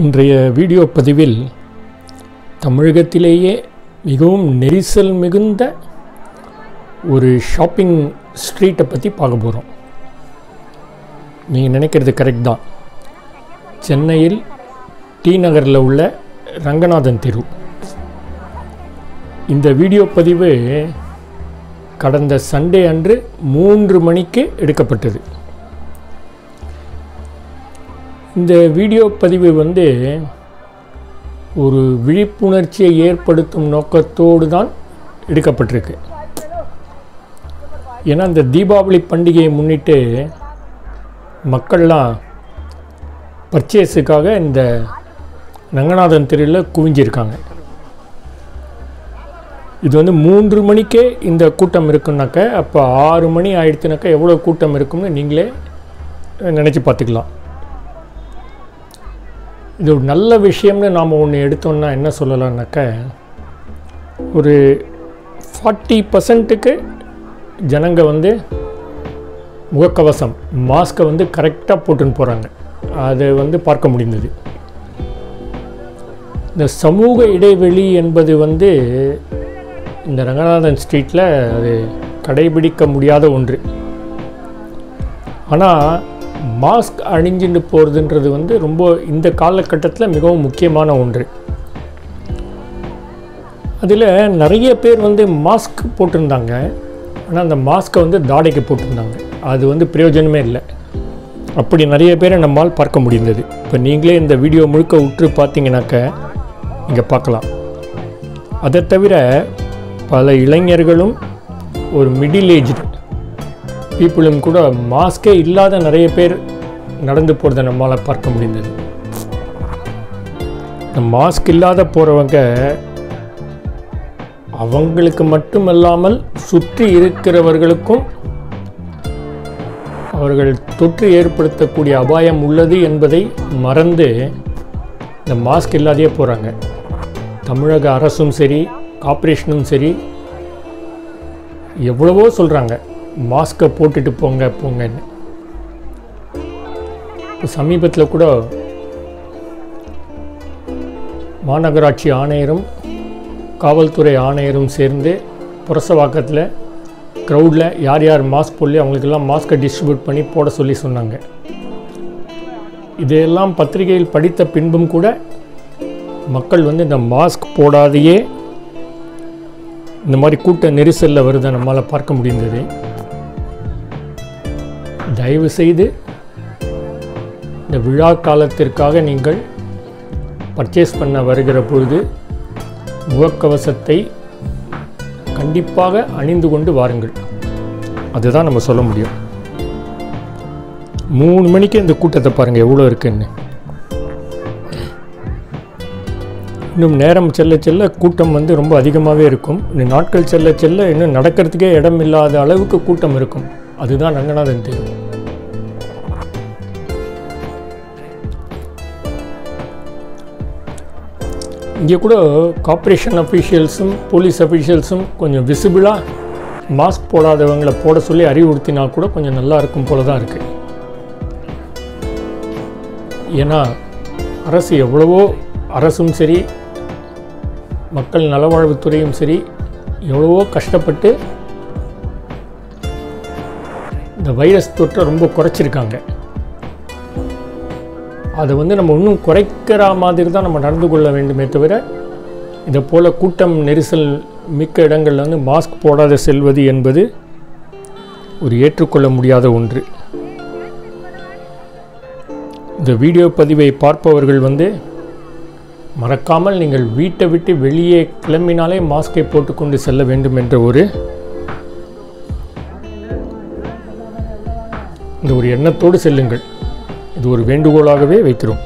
இன்றைய வீடியோ பதிவில் தமிழகத்திலேயே மிகவும் நெரிசல் மிகுந்த ஒரு ஷாப்பிங் ஸ்ட்ரீட்டை பற்றி பார்க்க போகிறோம். நீங்கள் நினைக்கிறது கரெக்ட் தான். சென்னையில் டி நகரில் உள்ள ரங்கநாதன் தெரு. இந்த வீடியோ பதிவு கடந்த சண்டே அன்று 3 மணிக்கு எடுக்கப்பட்டது. இந்த வீடியோ பதிவு வந்து ஒரு விழிப்புணர்ச்சியை ஏற்படுத்தும் நோக்கத்தோடு தான் எடுக்கப்பட்டிருக்கு. ஏன்னா இந்த தீபாவளி பண்டிகையை முன்னிட்டு மக்கள்லாம் பர்ச்சேஸுக்காக இந்த ரங்கநாதன் தெருவில் குவிஞ்சிருக்காங்க. இது வந்து 3 மணிக்கே இந்த கூட்டம் இருக்குன்னாக்க, அப்போ 6 மணி ஆயிடுச்சுனாக்கா எவ்வளோ கூட்டம் இருக்கும்னு நீங்களே நினச்சி பார்த்துக்கலாம். இது ஒரு நல்ல விஷயம்னு நாம் ஒன்று எடுத்தோம்னா என்ன சொல்லலாம்னாக்க, ஒரு 40% ஜனங்க வந்து முகக்கவசம் மாஸ்க்கை வந்து கரெக்டாக போட்டுன்னு போகிறாங்க. அதை வந்து பார்க்க முடிந்தது. இந்த சமூக இடைவெளி என்பது வந்து இந்த ரங்கநாதன் ஸ்ட்ரீட்டில் அது கடைபிடிக்க முடியாத ஒன்று. ஆனால் மாஸ்க் அணிஞ்சுட்டு போகிறதுன்றது வந்து ரொம்ப இந்த காலகட்டத்தில் மிகவும் முக்கியமான ஒன்று. அதில் நிறைய பேர் வந்து மாஸ்க் போட்டிருந்தாங்க. ஆனால் அந்த மாஸ்க்கை வந்து தாடைக்கு போட்டிருந்தாங்க. அது வந்து பிரயோஜனமே இல்லை. அப்படி நிறைய பேரை நம்மால் பார்க்க முடிந்தது. இப்போ நீங்களே இந்த வீடியோ முழுக்க உற்று பார்த்தீங்கன்னாக்க இங்கே பார்க்கலாம். அதை தவிர பல இளைஞர்களும் ஒரு மிடில் ஏஜ் பீப்புளும் கூட மாஸ்கே இல்லாத நிறைய பேர் நடந்து போகிறத நம்மளால் பார்க்க முடிந்தது. இந்த மாஸ்க் இல்லாத போகிறவங்க அவங்களுக்கு மட்டுமல்லாமல் சுற்றி இருக்கிறவர்களுக்கும் அவர்கள் தொற்று ஏற்படுத்தக்கூடிய அபாயம் உள்ளது என்பதை மறந்து இந்த மாஸ்க் இல்லாதையே போகிறாங்க. தமிழக அரசும் சரி, கார்ப்பரேஷனும் சரி, எவ்வளவோ சொல்கிறாங்க மாஸ்கை போட்டுட்டு போங்கன்னு. இப்போ சமீபத்தில் கூட மாநகராட்சி ஆணையரும் காவல்துறை ஆணையரும் சேர்ந்து புரசவாக்கத்தில் க்ரௌடில் யார் யார் மாஸ்க் போடலையோ அவங்களுக்கெல்லாம் மாஸ்கை டிஸ்ட்ரிபியூட் பண்ணி போட சொல்லி சொன்னாங்க. இதையெல்லாம் பத்திரிகையில் படித்த பின்பும் கூட மக்கள் வந்து இந்த மாஸ்க் போடாதையே இந்த மாதிரி கூட்ட நெரிசலில் வருதை நம்மளால் பார்க்க முடிந்தது. தயவுசெய்து இந்த விழா காலத்திற்காக நீங்கள் பர்ச்சேஸ் பண்ண வருகிற பொழுது முகக்கவசத்தை கண்டிப்பாக அணிந்து கொண்டு வாருங்கள். அதுதான் நம்ம சொல்ல முடியும். 3 மணிக்கு இந்த கூட்டத்தை பாருங்கள் எவ்வளோ இருக்குன்னு. இன்னும் நேரம் செல்ல செல்ல கூட்டம் வந்து ரொம்ப அதிகமாகவே இருக்கும். இன்னும் நாட்கள் செல்ல செல்ல இன்னும் நடக்கிறதுக்கே இடம் இல்லாத அளவுக்கு கூட்டம் இருக்கும். அதுதான் ரங்கநாதன் தெரு. இங்கே கூட கார்ப்பரேஷன் அஃபீஷியல்ஸும் போலீஸ் அஃபீஷியல்ஸும் கொஞ்சம் விசிபிளாக மாஸ்க் போடாதவங்களை போட சொல்லி அறிவுறுத்தினா கூட கொஞ்சம் நல்லா இருக்கும் போல தான் இருக்குது. ஏன்னா அரசு எவ்வளவோ, அரசும் சரி மக்கள் நலவாழ்வுத்துறையும் சரி எவ்வளவோ கஷ்டப்பட்டு இந்த வைரஸ் தொற்றை ரொம்ப குறைச்சிருக்காங்க. அதை வந்து நம்ம இன்னும் குறைக்கிற மாதிரி தான் நம்ம நடந்து கொள்ள வேண்டுமே தவிர, இதை போல் கூட்டம் நெரிசல் மிக்க இடங்களில் வந்து மாஸ்க் போடாத செல்வது என்பது ஒரு ஏற்றுக்கொள்ள முடியாத ஒன்று. இந்த வீடியோ பதிவை பார்ப்பவர்கள் வந்து மறக்காமல் நீங்கள் வீட்டை விட்டு வெளியே கிளம்பினாலே மாஸ்கை போட்டுக்கொண்டு செல்ல வேண்டும் என்ற ஒரு எண்ணத்தோடு செல்லுங்கள். இது ஒரு வேண்டுகோளாகவே வைக்கிறோம்.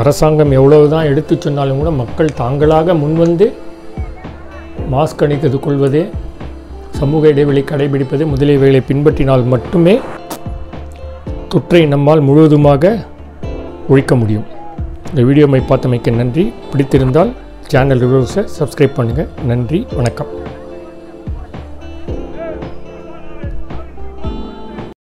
அரசாங்கம் எவ்வளவுதான் எடுத்து சொன்னாலும் கூட மக்கள் தாங்களாக முன்வந்து மாஸ்க் அணிந்து கொள்வது, சமூக இடைவெளி கடைபிடிப்பது முதலியவைகளை பின்பற்றினால் மட்டுமே தொற்றை நம்மால் முழுவதுமாக ஒழிக்க முடியும். இந்த வீடியோவை பார்த்தமைக்கு நன்றி. பிடித்திருந்தால் சேனல் சப்ஸ்கிரைப் பண்ணுங்கள். நன்றி, வணக்கம்.